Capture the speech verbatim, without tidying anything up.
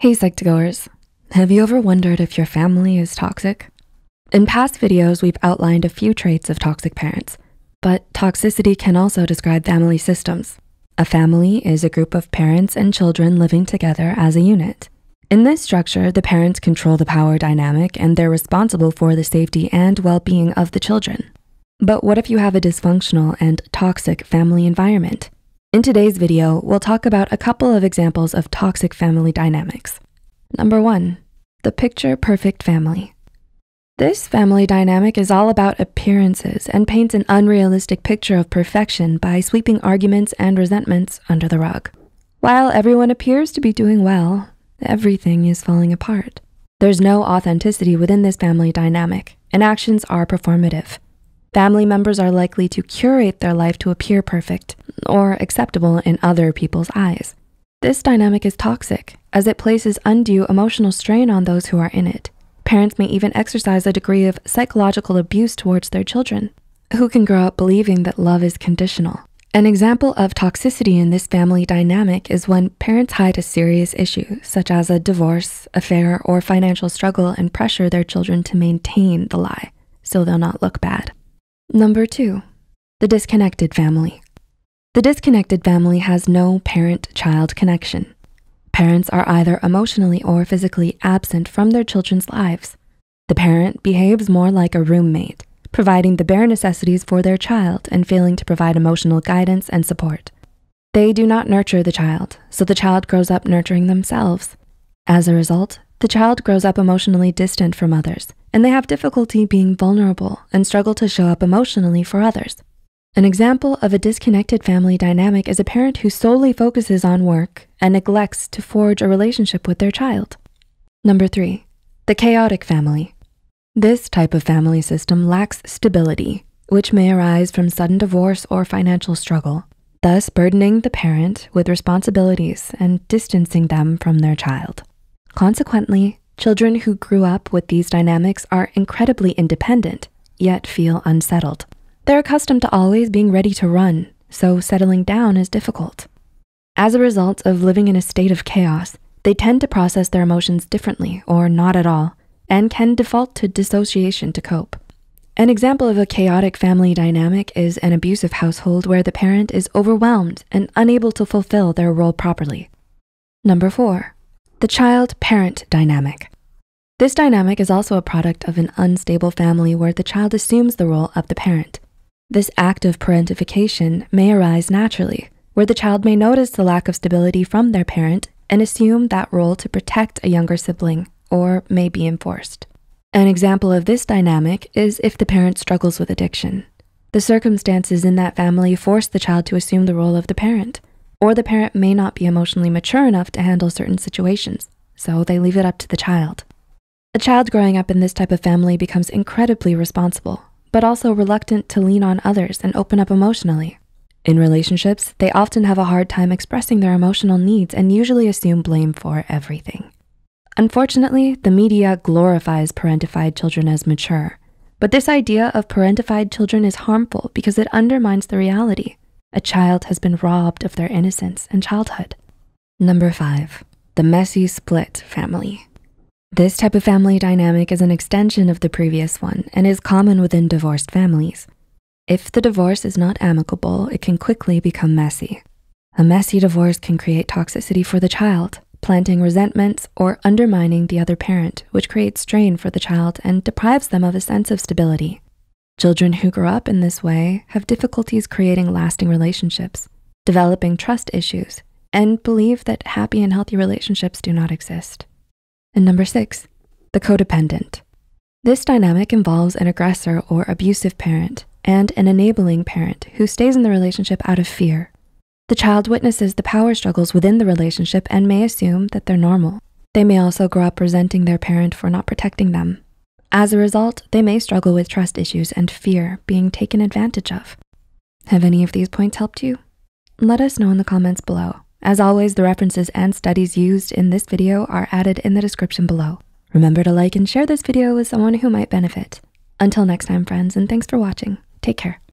Hey Psych to Goers, have you ever wondered if your family is toxic? In past videos, we've outlined a few traits of toxic parents, but toxicity can also describe family systems. A family is a group of parents and children living together as a unit. In this structure, the parents control the power dynamic and they're responsible for the safety and well-being of the children. But what if you have a dysfunctional and toxic family environment? In today's video, we'll talk about a couple of examples of toxic family dynamics. Number one, the picture-perfect family. This family dynamic is all about appearances and paints an unrealistic picture of perfection by sweeping arguments and resentments under the rug. While everyone appears to be doing well, everything is falling apart. There's no authenticity within this family dynamic, and actions are performative. Family members are likely to curate their life to appear perfect or acceptable in other people's eyes. This dynamic is toxic as it places undue emotional strain on those who are in it. Parents may even exercise a degree of psychological abuse towards their children, who can grow up believing that love is conditional. An example of toxicity in this family dynamic is when parents hide a serious issue, such as a divorce, affair, or financial struggle, and pressure their children to maintain the lie so they'll not look bad. Number two, the disconnected family. The disconnected family has no parent-child connection. Parents are either emotionally or physically absent from their children's lives. The parent behaves more like a roommate, providing the bare necessities for their child and failing to provide emotional guidance and support. They do not nurture the child, so the child grows up nurturing themselves. As a result, the child grows up emotionally distant from others, and they have difficulty being vulnerable and struggle to show up emotionally for others. An example of a disconnected family dynamic is a parent who solely focuses on work and neglects to forge a relationship with their child. Number three, the chaotic family. This type of family system lacks stability, which may arise from sudden divorce or financial struggle, thus burdening the parent with responsibilities and distancing them from their child. Consequently, children who grew up with these dynamics are incredibly independent, yet feel unsettled. They're accustomed to always being ready to run, so settling down is difficult. As a result of living in a state of chaos, they tend to process their emotions differently or not at all, and can default to dissociation to cope. An example of a chaotic family dynamic is an abusive household where the parent is overwhelmed and unable to fulfill their role properly. Number four, the child-parent dynamic. This dynamic is also a product of an unstable family where the child assumes the role of the parent. This act of parentification may arise naturally, where the child may notice the lack of stability from their parent and assume that role to protect a younger sibling, or may be enforced. An example of this dynamic is if the parent struggles with addiction. The circumstances in that family force the child to assume the role of the parent, or the parent may not be emotionally mature enough to handle certain situations, so they leave it up to the child. A child growing up in this type of family becomes incredibly responsible, but also reluctant to lean on others and open up emotionally. In relationships, they often have a hard time expressing their emotional needs and usually assume blame for everything. Unfortunately, the media glorifies parentified children as mature, but this idea of parentified children is harmful because it undermines the reality. A child has been robbed of their innocence and childhood. Number five, the messy split family. This type of family dynamic is an extension of the previous one and is common within divorced families. If the divorce is not amicable, it can quickly become messy. A messy divorce can create toxicity for the child, planting resentments or undermining the other parent, which creates strain for the child and deprives them of a sense of stability. Children who grow up in this way have difficulties creating lasting relationships, developing trust issues, and believe that happy and healthy relationships do not exist. And number six, the codependent. This dynamic involves an aggressor or abusive parent and an enabling parent who stays in the relationship out of fear. The child witnesses the power struggles within the relationship and may assume that they're normal. They may also grow up resenting their parent for not protecting them. As a result, they may struggle with trust issues and fear being taken advantage of. Have any of these points helped you? Let us know in the comments below. As always, the references and studies used in this video are added in the description below. Remember to like and share this video with someone who might benefit. Until next time, friends, and thanks for watching. Take care.